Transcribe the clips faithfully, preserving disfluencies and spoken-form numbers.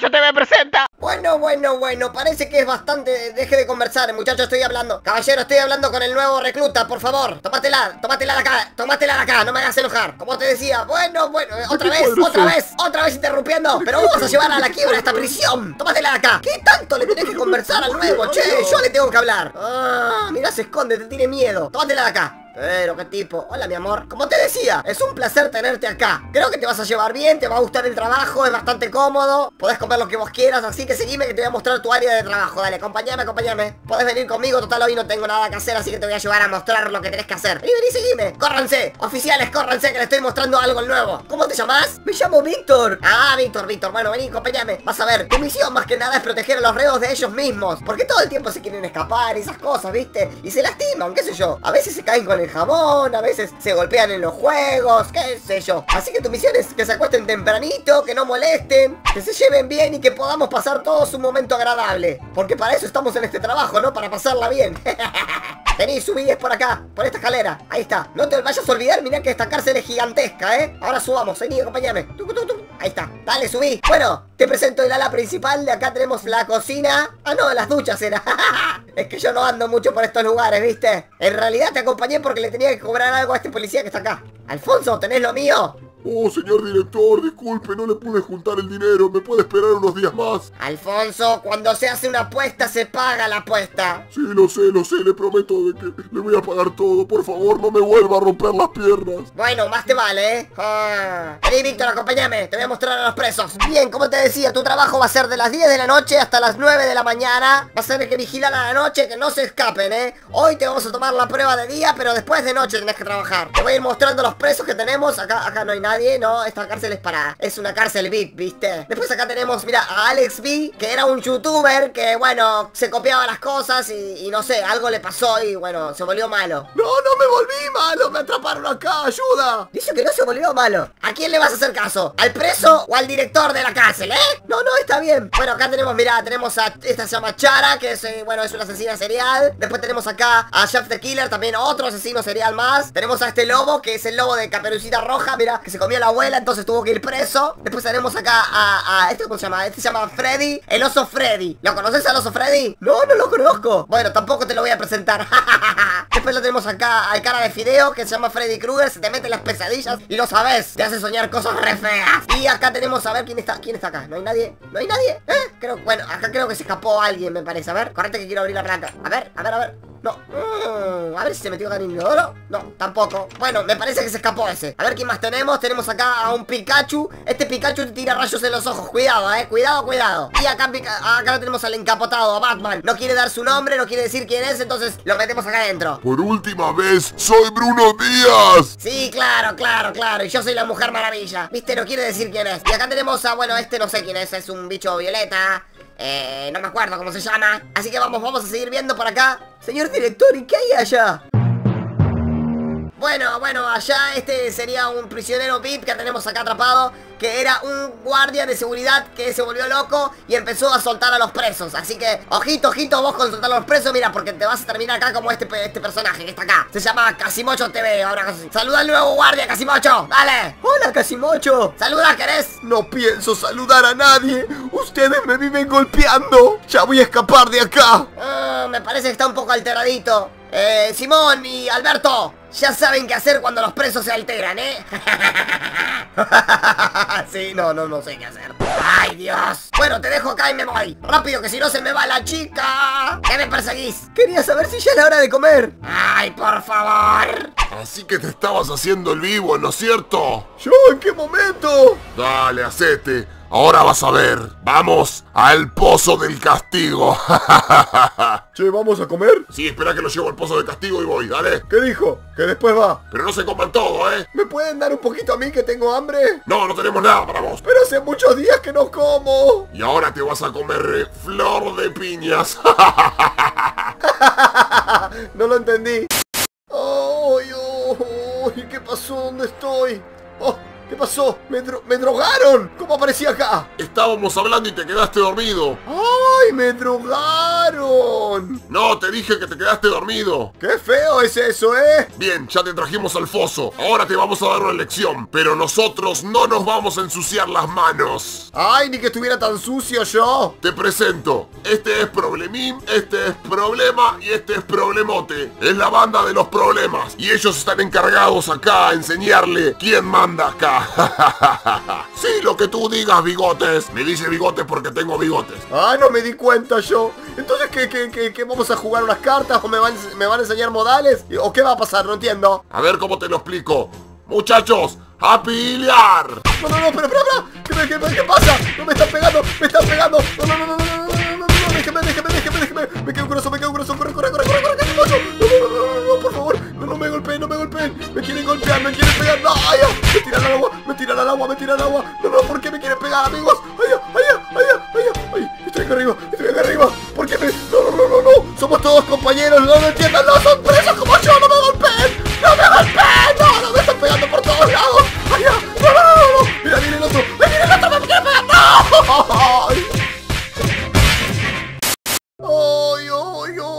Casimocho T V presenta. Bueno, bueno, bueno, parece que es bastante. Deje de conversar, muchacho, estoy hablando. Caballero, estoy hablando con el nuevo recluta, por favor. Tómatela, tómatela de acá, tómatela de acá. No me hagas enojar, como te decía. Bueno, bueno, otra vez, otra vez, otra vez interrumpiendo. Pero vamos a llevarla a la quiebra esta prisión. Tómatela de acá. ¿Qué tanto le tenés que conversar al nuevo? Che, yo le tengo que hablar. Ah, mirá, se esconde, te tiene miedo. Tómatela de acá. Pero qué tipo. Hola, mi amor. Como te decía, es un placer tenerte acá. Creo que te vas a llevar bien, te va a gustar el trabajo, es bastante cómodo. Podés comer lo que vos quieras, así que seguime que te voy a mostrar tu área de trabajo. Dale, acompáñame, acompáñame. Podés venir conmigo, total hoy no tengo nada que hacer, así que te voy a llevar a mostrar lo que tenés que hacer. Vení, vení, seguime. Córranse. Oficiales, córranse, que le estoy mostrando algo nuevo. ¿Cómo te llamás? Me llamo Víctor. Ah, Víctor, Víctor. Bueno, vení, acompáñame. Vas a ver, tu misión más que nada es proteger a los reos de ellos mismos. Porque todo el tiempo se quieren escapar y esas cosas, ¿viste? Y se lastiman, qué sé yo. A veces se caen con el jabón, a veces se golpean en los juegos, qué sé yo. Así que tu misión es que se acuesten tempranito, que no molesten, que se lleven bien y que podamos pasar todos un momento agradable. Porque para eso estamos en este trabajo, ¿no? Para pasarla bien. Vení, subí, es por acá, por esta escalera. Ahí está. No te vayas a olvidar, mirá que esta cárcel es gigantesca, ¿eh? Ahora subamos, vení, acompáñame. Tuc, tuc, tuc. Ahí está. Dale, subí. Bueno, te presento el ala principal. De acá tenemos la cocina. Ah, no, las duchas era. Es que yo no ando mucho por estos lugares, ¿viste? En realidad te acompañé porque le tenía que cobrar algo a este policía que está acá. Alfonso, ¿tenés lo mío? Oh, señor director, disculpe, no le pude juntar el dinero. ¿Me puede esperar unos días más? Alfonso, cuando se hace una apuesta, se paga la apuesta. Sí, lo sé, lo sé, le prometo de que le voy a pagar todo. Por favor, no me vuelva a romper las piernas. Bueno, más te vale, ¿eh? Ah. Vení, Víctor, acompáñame, te voy a mostrar a los presos. Bien, como te decía, tu trabajo va a ser de las diez de la noche hasta las nueve de la mañana. Vas a tener que vigilar a la noche, que no se escapen, ¿eh? Hoy te vamos a tomar la prueba de día, pero después de noche tenés que trabajar. Te voy a ir mostrando los presos que tenemos. Acá, acá no hay nadie. No, esta cárcel es para... es una cárcel V I P, ¿viste? Después acá tenemos, mira, a Alex V, que era un youtuber que, bueno, se copiaba las cosas y, y no sé, algo le pasó y, bueno, se volvió malo. No, no me volví malo, me atraparon acá, ayuda. Dice que no se volvió malo. ¿A quién le vas a hacer caso? ¿Al preso o al director de la cárcel, eh? No, no, está bien. Bueno, acá tenemos, mira, tenemos a... esta se llama Chara, que es, eh, bueno, es una asesina serial. Después tenemos acá a Jeff the Killer, también otro asesino serial más. Tenemos a este lobo, que es el lobo de Caperucita Roja, mira, que se comió a la abuela, entonces tuvo que ir preso. Después tenemos acá a, a, a... ¿este cómo se llama? Este se llama Freddy, el oso Freddy. ¿Lo conoces al oso Freddy? No, no lo conozco. Bueno, tampoco te lo voy a presentar. Después lo tenemos acá al cara de fideo, que se llama Freddy Krueger. Se te mete en las pesadillas y lo sabes, te hace soñar cosas re feas. Y acá tenemos, a ver, ¿quién está? ¿Quién está acá? ¿No hay nadie? ¿No hay nadie? ¿Eh? Creo, bueno, acá creo que se escapó alguien, me parece. A ver, correte que quiero abrir la placa. A ver, a ver, a ver. No, mm, a ver si se metió acá en el inodoro. No, tampoco. Bueno, me parece que se escapó ese. A ver quién más tenemos. Tenemos acá a un Pikachu. Este Pikachu te tira rayos en los ojos. Cuidado, eh, cuidado, cuidado. Y acá, acá tenemos al encapotado, a Batman. No quiere dar su nombre, no quiere decir quién es. Entonces lo metemos acá adentro. Por última vez, soy Bruno Díaz. Sí, claro, claro, claro. Y yo soy la Mujer Maravilla. Viste, no quiere decir quién es. Y acá tenemos a, bueno, este no sé quién es. Es un bicho violeta. Eh, no me acuerdo cómo se llama. Así que vamos, vamos a seguir viendo por acá. Señor director, ¿y qué hay allá? Bueno, bueno, allá este sería un prisionero V I P que tenemos acá atrapado, que era un guardia de seguridad que se volvió loco y empezó a soltar a los presos. Así que, ojito, ojito vos con soltar a los presos, mira, porque te vas a terminar acá como este, este personaje que está acá. Se llama Casimocho T V, ahora saluda al nuevo guardia, Casimocho, dale. Hola, Casimocho. ¿Saluda, querés? No pienso saludar a nadie. Ustedes me viven golpeando. Ya voy a escapar de acá. Uh, me parece que está un poco alteradito. Eh, Simón y Alberto, ya saben qué hacer cuando los presos se alteran, ¿eh? Sí, no, no, no sé qué hacer. ¡Ay, Dios! Bueno, te dejo acá y me voy. Rápido, que si no se me va la chica. ¿Qué me perseguís? Quería saber si ya es la hora de comer. ¡Ay, por favor! Así que te estabas haciendo el vivo, ¿no es cierto? ¿Yo? ¿En qué momento? Dale, hacete. Ahora vas a ver. Vamos al pozo del castigo. Che, ¿vamos a comer? Sí, espera que lo llevo al pozo del castigo y voy, dale. ¿Qué dijo? Que después va. Pero no se coman todo, ¿eh? ¿Me pueden dar un poquito a mí que tengo hambre? No, no tenemos nada para vos. Pero hace muchos días que no como. Y ahora te vas a comer flor de piñas. No lo entendí. ¡Ay, ay! ¿Qué pasó? ¿Dónde estoy? ¡Oh! ¿Qué pasó? ¿Me, dro- me drogaron? ¿Cómo aparecí acá? Estábamos hablando y te quedaste dormido. ¡Ay! ¡Ay, me drogaron! No, te dije que te quedaste dormido. ¡Qué feo es eso, eh! Bien, ya te trajimos al foso. Ahora te vamos a dar una lección. Pero nosotros no nos vamos a ensuciar las manos. ¡Ay, ni que estuviera tan sucio yo! Te presento. Este es Problemín, este es Problema y este es Problemote. Es la banda de los problemas. Y ellos están encargados acá a enseñarle quién manda acá. Sí, lo que tú digas, bigotes. Me dice bigotes porque tengo bigotes. ¡Ah, no me di cuenta yo! Entonces, ¿qué, qué, qué, qué vamos a jugar unas cartas? ¿O me van, me van a enseñar modales? ¿O qué va a pasar? No entiendo. A ver cómo te lo explico. Muchachos, ¡a pelear! No, no, no, pero, pero, pero, ¿qué, qué, qué pasa? No, me están pegando, me están pegando. No, no, no, no, no, no, no, no, no, déjeme, déjeme, déjeme, déjeme. Me quedo grueso, me quedo grueso, corre, corre, corre, corre, corre, corre, no, no, no, no, no, no, por favor, no, no me golpeen, no me golpeen. Me quieren golpear, me quieren pegar, no, ay, ay, me tiran al agua, me tiran al agua, me tiran al agua. No, no, ¿por qué me quieren pegar, amigos? Ay, ay, ay, ay, ay, ay, estoy acá arriba, estoy acá arriba. ¿Por qué me...? No, no, no, no, no, somos todos compañeros, no me entiendan, no son presos como yo, no me golpeen. ¡No me golpeen! ¡No! ¡No me están pegando por todos lados! ¡Ay, ya! ¡No, no, no, no! ¡Mira, viene el otro! ¡Ay, viene el otro! ¡Me quiere pegar! ¡No! ¡Ay, ay, ay!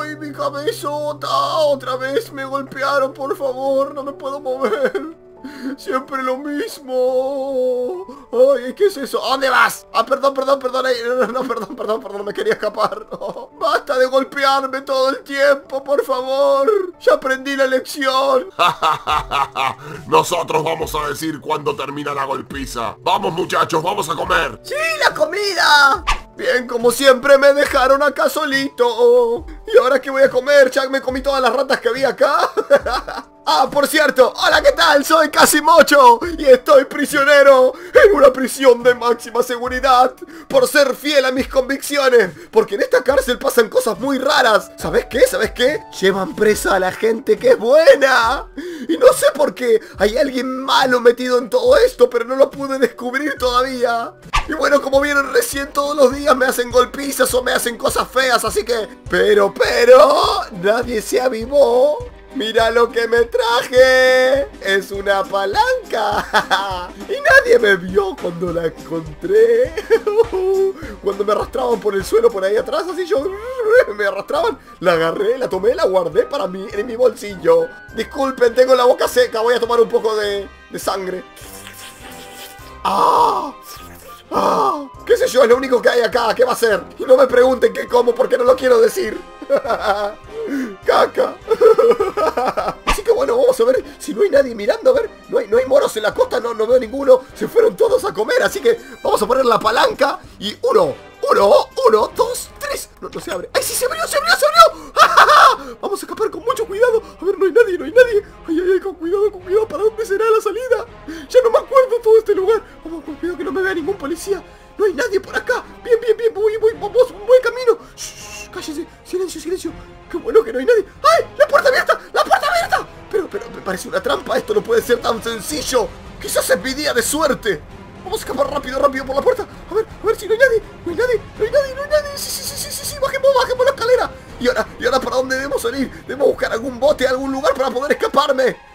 Ay, mi cabezota. Otra vez me golpearon, por favor. No me puedo mover. Siempre lo mismo. Ay, ¿qué es eso? ¿A dónde vas? Ah, perdón, perdón, perdón. No, no, perdón, perdón, perdón, me quería escapar. No. Basta de golpearme todo el tiempo, por favor. Ya aprendí la lección. Nosotros vamos a decir cuándo termina la golpiza. Vamos, muchachos, vamos a comer. ¡Sí, la comida! Bien, como siempre me dejaron acá solito. ¿Y ahora qué voy a comer? Ya me comí todas las ratas que había acá. Ah, por cierto, hola, ¿qué tal? Soy Casimocho y estoy prisionero en una prisión de máxima seguridad por ser fiel a mis convicciones. Porque en esta cárcel pasan cosas muy raras. ¿Sabes qué? ¿Sabes qué? Llevan presa a la gente que es buena. Y no sé por qué hay alguien malo metido en todo esto, pero no lo pude descubrir todavía. Y bueno, como vieron recién, todos los días me hacen golpizas o me hacen cosas feas, así que... Pero, pero... nadie se avivó. Mira lo que me traje. Es una palanca. Y nadie me vio cuando la encontré. Cuando me arrastraban por el suelo por ahí atrás, así yo... me arrastraban. La agarré, la tomé, la guardé para mí en mi bolsillo. Disculpen, tengo la boca seca. Voy a tomar un poco de, de sangre. ¡Ah! ¡Ah! ¿Qué sé yo? Es lo único que hay acá. ¿Qué va a ser? Y no me pregunten qué como porque no lo quiero decir. Caca. Así que bueno, vamos a ver si no hay nadie mirando. A ver, no hay, no hay moros en la costa, no, no veo ninguno. Se fueron todos a comer, así que vamos a poner la palanca. Y uno, uno, uno, dos, tres. No, no se abre. ¡Ay, sí, se abrió, se abrió, se abrió! ¡Ja, ja, ja! Vamos a escapar con mucho cuidado. A ver, no hay nadie, no hay nadie. Ay, ay, ay, con cuidado, con cuidado. ¿Para dónde será la salida? Ya no me acuerdo todo este lugar. Vamos, con cuidado que no me vea ningún policía. No hay nadie por acá. Bien, bien, bien. Voy, voy, voy, voy camino. Shh, cállese. Silencio, silencio. Qué bueno que no hay nadie. ¡Ay! ¡La puerta abierta! ¡La puerta abierta! Pero, pero, me parece una trampa. Esto no puede ser tan sencillo. Quizás es mi día de suerte. Vamos a escapar rápido, rápido por la puerta. A ver, a ver si no hay nadie. No hay nadie, no hay nadie, no hay nadie. Sí, sí, sí, sí, sí, sí. Bajemos, bajemos la escalera. Y ahora, y ahora, ¿para dónde debemos salir? Debemos buscar algún bote, algún lugar para poder escaparme.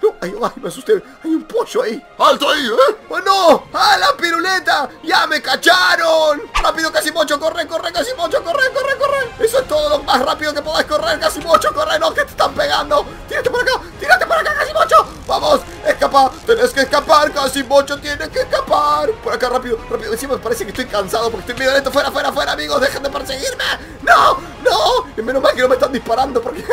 No, ay, ay, me asusté. Hay un pollo ahí. ¡Alto ahí, eh! ¡Oh, no! ¡Ah, la piruleta! ¡Ya me cacharon! ¡Rápido, Casimocho! ¡Corre, corre, Casimocho! ¡Corre, corre, corre! Eso es todo lo más rápido que podés correr, Casimocho. ¡Corre, no! ¡Que te están pegando! ¡Tírate por acá! ¡Tírate por acá, Casimocho! ¡Vamos! ¡Escapa! ¡Tenés que escapar, Casimocho! ¡Tienes que escapar! Por acá, rápido, rápido. Encima me parece que estoy cansado porque estoy violento. ¡Fuera, fuera, fuera, amigos! ¡Dejen de perseguirme! ¡No! ¡No! Y menos mal que no me están disparando porque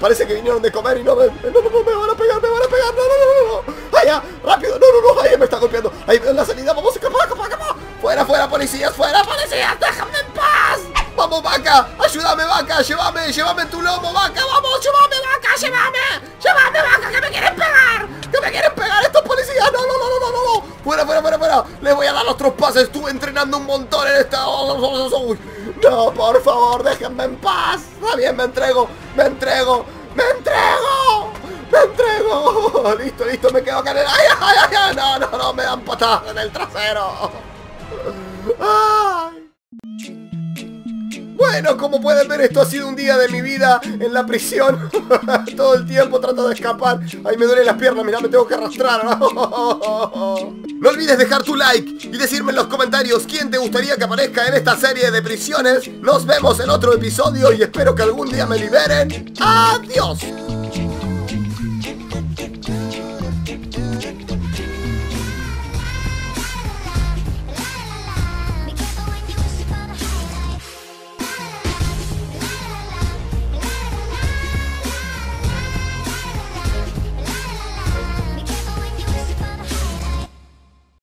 parece que vinieron de comer y no me... No, no, no, me van a pegar, me van a pegar. No, no, no, no. ¡Ay, ya! ¡Rápido! ¡No, no, no! ¡Ay, me está golpeando! ¡Ahí veo la salida! ¡Vamos a escapar, escapar, escapar! ¡Fuera, fuera, policías! ¡Fuera, policías! ¡Déjame en paz! ¡Vamos, vaca! ¡Ayúdame, vaca! ¡Llévame! ¡Llévame en tu lomo, vaca! ¡Vamos! ¡Llévame, vaca! ¡Llévame! ¡Llévame, vaca! ¡Que me quieren pegar! ¡Que me quieren pegar estos policías! ¡No, no, no, no, no, no! ¡Fuera, fuera, fuera, fuera! ¡Les voy a dar los trompases! ¡Estuve entrenando un montón en esta... ¡No, por favor! ¡Déjenme en paz! ¡Está bien! ¡Me entrego! ¡Me entrego! ¡Me entrego! ¡Me entrego! ¡Listo, listo! ¡Me quedo acá en el... ¡Ay, ay, ay, ay! ¡No, no, no! ¡Me dan patadas en el trasero! ¡Ay! Bueno, como pueden ver, esto ha sido un día de mi vida en la prisión. Todo el tiempo trato de escapar. Ay, me duelen las piernas, mirá, me tengo que arrastrar. No olvides dejar tu like y decirme en los comentarios quién te gustaría que aparezca en esta serie de prisiones. Nos vemos en otro episodio y espero que algún día me liberen. ¡Adiós!